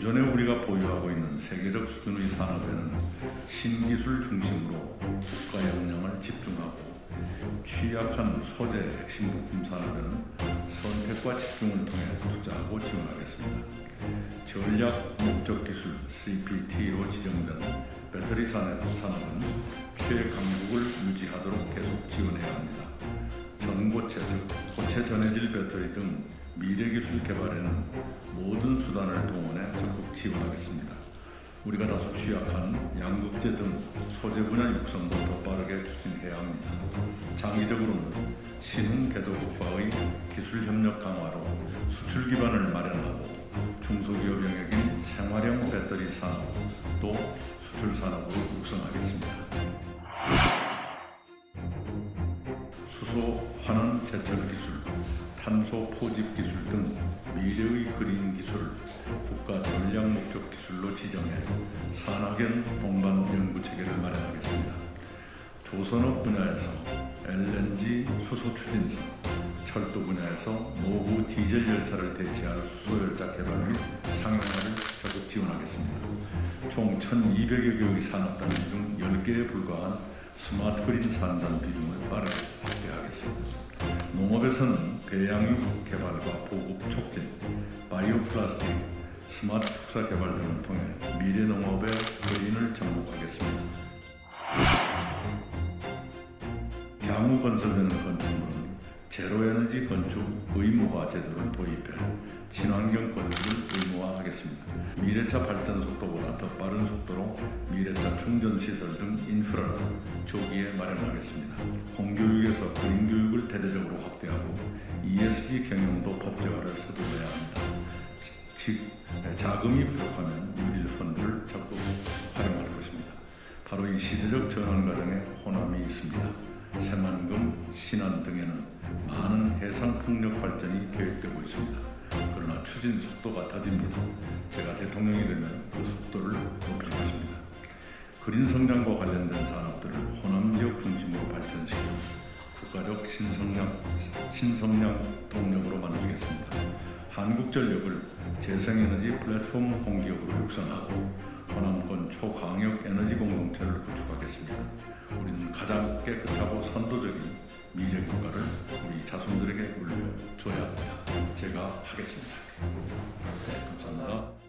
기존에 우리가 보유하고 있는 세계적 수준의 산업에는 신기술 중심으로 국가 역량을 집중하고 취약한 소재 핵심 부품 산업에는 선택과 집중을 통해 투자하고 지원하겠습니다. 전략 목적 기술 CPT로 지정된 배터리 산업은 최강국을 유지하도록 계속 지원해야 합니다. 전고체, 즉 고체 전해질 배터리 등 미래 기술 개발에는 모든 수단을 동원해 적극 지원하겠습니다. 우리가 다소 취약한 양극재 등 소재 분야 육성도 더 빠르게 추진해야 합니다. 장기적으로는 신흥 궤도 국가의 기술 협력 강화로 수출 기반을 마련하고 중소기업 영역인 생활형 배터리 산업, 또 수출 산업으로 육성하겠습니다. 수소 환원 제철 기술, 탄소 포집 기술 등 미래의 그린 기술을 국가 전략 목적 기술로 지정해 산학연 동반 연구체계를 마련하겠습니다. 조선업 분야에서 LNG 수소 추진선, 철도 분야에서 노후 디젤 열차를 대체할 수소 열차 개발 및 상용화를 적극 지원하겠습니다. 총 1200여 개의 산업단위 중 10개에 불과한 스마트 그린 산단 비중을 빠르게 확대하겠습니다. 농업에서는 배양육 개발과 보급 촉진, 바이오 플라스틱, 스마트 축사 개발 등을 통해 미래 농업의 그린을 접목하겠습니다. 향후 건설되는 건축물은 제로에너지 건축 의무화 제도를 도입해 친환경 건축을 의무화하겠습니다. 미래차 발전 속도보다 더 빠른 속도로 미래차 충전시설 등 인프라를 조기에 마련하겠습니다. 공교육에서 그린교육을 대대적으로 확대하고 ESG 경영도 법제화를 서둘러야 합니다. 즉, 자금이 부족하면 뉴딜 펀드를 적극 활용할 것입니다. 바로 이 시대적 전환 과정에 호남이 있습니다. 새만금, 신안 등에는 많은 해상풍력 발전이 계획되고 있습니다. 그러나 추진 속도가 더딥니다. 제가 대통령이 되면 그 속도를 높일 것입니다. 그린 성장과 관련된 산업들을 호남 지역 중심으로 발전시켜 국가적 신성장 동력으로 만들겠습니다. 한국전력을 재생에너지 플랫폼 공기업으로 육성하고 호남권 초광역 에너지 공동체를 구축하겠습니다. 우리는 가장 깨끗하고 선도적인 미래 국가를 우리 자손들에게 물려줘야 합니다. 제가 하겠습니다. 네, 감사합니다.